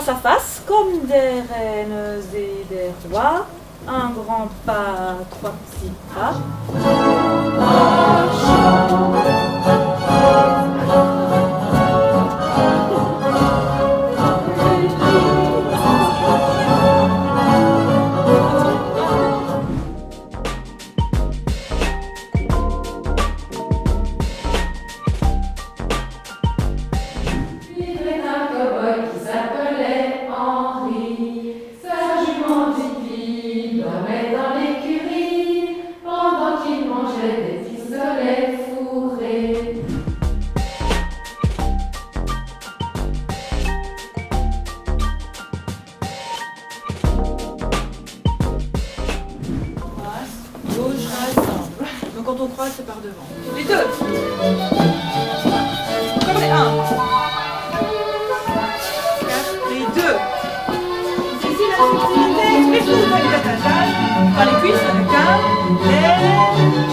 face à face, comme des reines et des rois, un grand pas, trois petits pas. Quand on croise, c'est par devant. Les deux. Comme les un. Quatre. Les deux. Ici, la sensibilité. Les pouces avec la tatane. Par les cuisses, le cœur. Les...